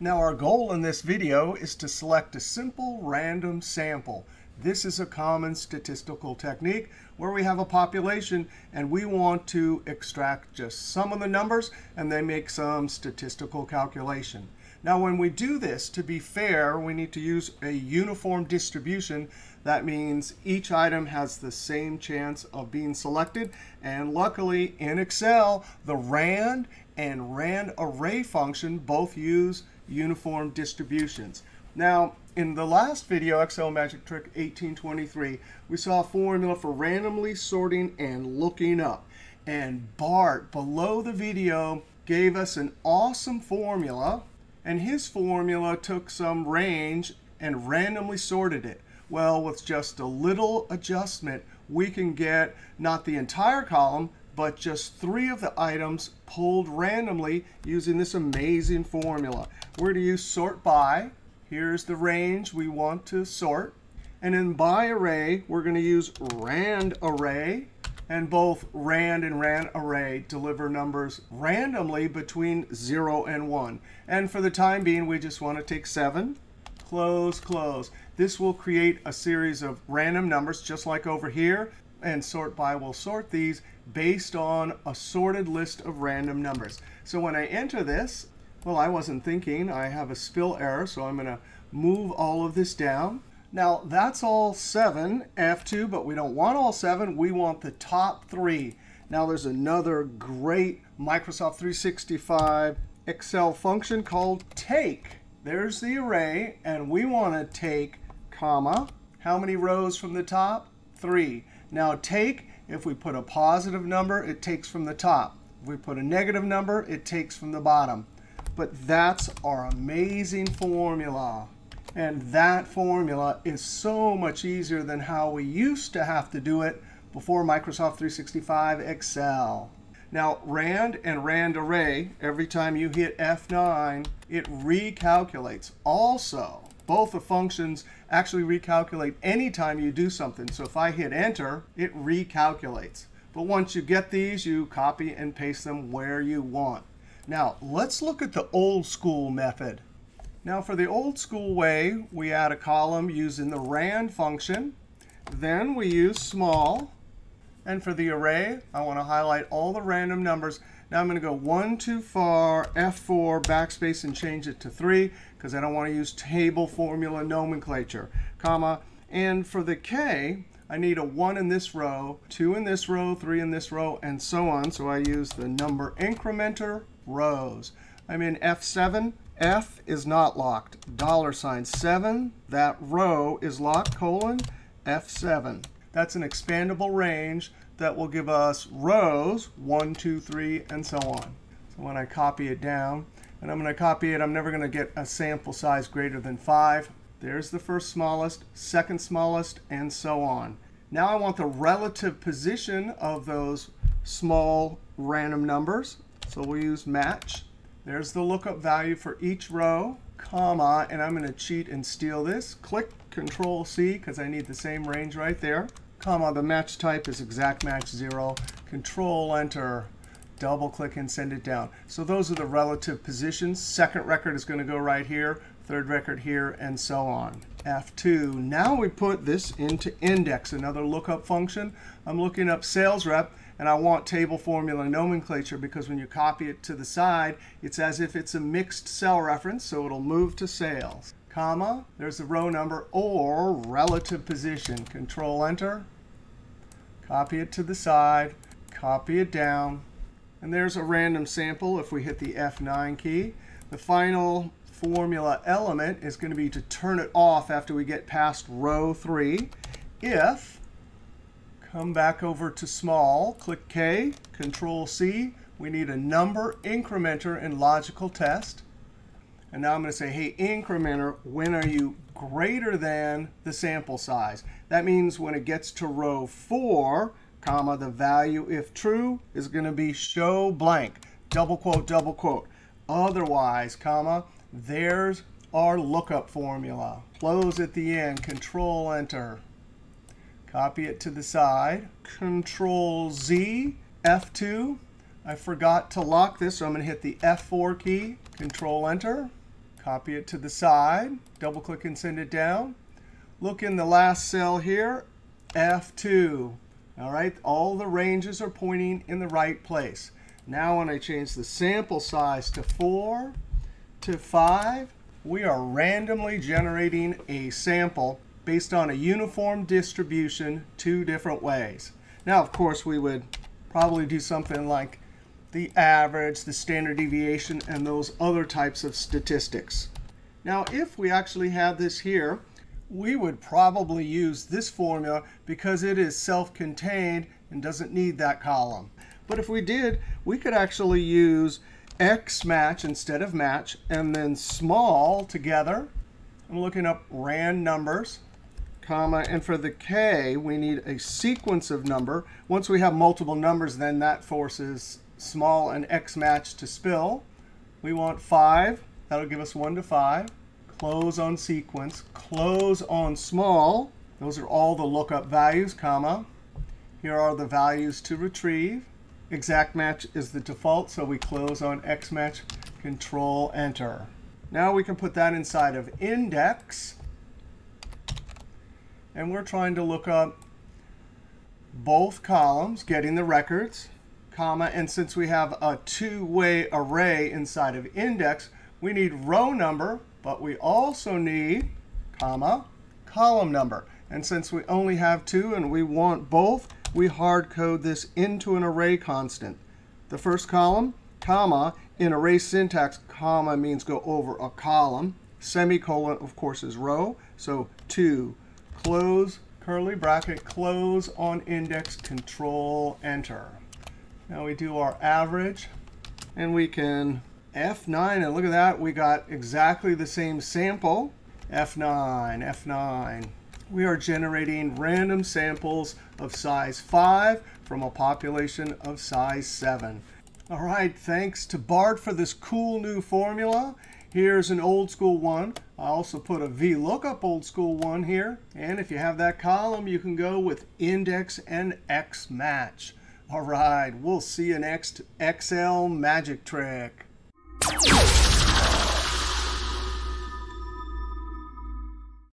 Now our goal in this video is to select a simple random sample. This is a common statistical technique where we have a population and we want to extract just some of the numbers and then make some statistical calculation. Now when we do this, to be fair, we need to use a uniform distribution. That means each item has the same chance of being selected. And luckily in Excel, the RAND and RANDARRAY function both use uniform distributions. Now, in the last video, Excel Magic Trick 1823, we saw a formula for randomly sorting and looking up. And Bart, below the video, gave us an awesome formula. And his formula took some range and randomly sorted it. Well, with just a little adjustment, we can get not the entire column, but just three of the items pulled randomly using this amazing formula. We're going to use sortBy. Here's the range we want to sort. And in by array, we're going to use RANDARRAY. And both RAND and RANDARRAY deliver numbers randomly between 0 and 1. And for the time being, we just want to take 7. Close, close. This will create a series of random numbers, just like over here. And sortBy will sort these based on a sorted list of random numbers. So when I enter this, well, I wasn't thinking. I have a spill error, so I'm going to move all of this down. Now, that's all 7, F2, but we don't want all 7. We want the top 3. Now, there's another great Microsoft 365 Excel function called TAKE. There's the array, and we want to take, comma, how many rows from the top? 3. Now, take, if we put a positive number, it takes from the top. If we put a negative number, it takes from the bottom. But that's our amazing formula. And that formula is so much easier than how we used to have to do it before Microsoft 365 Excel. Now, RAND and RANDARRAY, every time you hit F9, it recalculates. Also, both the functions actually recalculate anytime you do something. So if I hit Enter, it recalculates. But once you get these, you copy and paste them where you want. Now, let's look at the old school method. Now, for the old school way, we add a column using the RAND function. Then we use SMALL. And for the array, I want to highlight all the random numbers. Now, I'm going to go 1 too far, F4, backspace, and change it to 3, because I don't want to use table formula nomenclature, comma. And for the K, I need a 1 in this row, 2 in this row, 3 in this row, and so on. So I use the number incrementer. Rows. I'm in F7. F is not locked. $7. That row is locked, colon, F7. That's an expandable range that will give us rows 1, 2, 3, and so on. So when I copy it down, and I'm going to copy it, I'm never going to get a sample size greater than 5. There's the first smallest, second smallest, and so on. Now I want the relative position of those small random numbers. So we'll use MATCH. There's the lookup value for each row, comma, and I'm going to cheat and steal this. Click Control-C, because I need the same range right there, comma. The match type is exact match 0. Control-Enter, double-click, and send it down. So those are the relative positions. Second record is going to go right here, third record here, and so on. F2. Now we put this into INDEX, another lookup function. I'm looking up sales rep. And I want table formula nomenclature, because when you copy it to the side, it's as if it's a mixed cell reference. So it'll move to sales, comma. There's the row number or relative position. Control-Enter. Copy it to the side. Copy it down. And there's a random sample if we hit the F9 key. The final formula element is going to be to turn it off after we get past row 3. If come back over to small, click K, Control-C. We need a number incrementer in logical test. And now I'm going to say, hey, incrementer, when are you greater than the sample size? That means when it gets to row 4, comma, the value, if true, is going to be show blank, double quote, double quote. Otherwise, comma, there's our lookup formula. Close at the end, Control-Enter. Copy it to the side, Control-Z, F2. I forgot to lock this, so I'm going to hit the F4 key, Control-Enter. Copy it to the side. Double click and send it down. Look in the last cell here, F2. All right, all the ranges are pointing in the right place. Now when I change the sample size to 4, to 5, we are randomly generating a sample based on a uniform distribution two different ways. Now, of course, we would probably do something like the average, the standard deviation, and those other types of statistics. Now, if we actually had this here, we would probably use this formula because it is self-contained and doesn't need that column. But if we did, we could actually use XMATCH instead of match and then small together. I'm looking up RAND numbers, comma, and for the K, we need a sequence of number. Once we have multiple numbers, then that forces small and XMATCH to spill. We want 5. That'll give us 1 to 5. Close on sequence, close on small. Those are all the lookup values, comma. Here are the values to retrieve. Exact match is the default, so we close on XMATCH, Control Enter. Now we can put that inside of INDEX. And we're trying to look up both columns, getting the records, comma. And since we have a two-way array inside of INDEX, we need row number. But we also need, comma, column number. And since we only have two and we want both, we hard code this into an array constant. The first column, comma, in array syntax, comma means go over a column. Semicolon, of course, is row. So 2, close, curly bracket, close on index, Control, Enter. Now we do our average, and we can F9, and look at that, we got exactly the same sample. F9, F9. We are generating random samples of size 5 from a population of size 7. All right, thanks to Bart for this cool new formula. Here's an old school one. I also put a VLOOKUP old school one here. And if you have that column, you can go with INDEX and XMATCH. All right, we'll see you next Excel Magic Trick.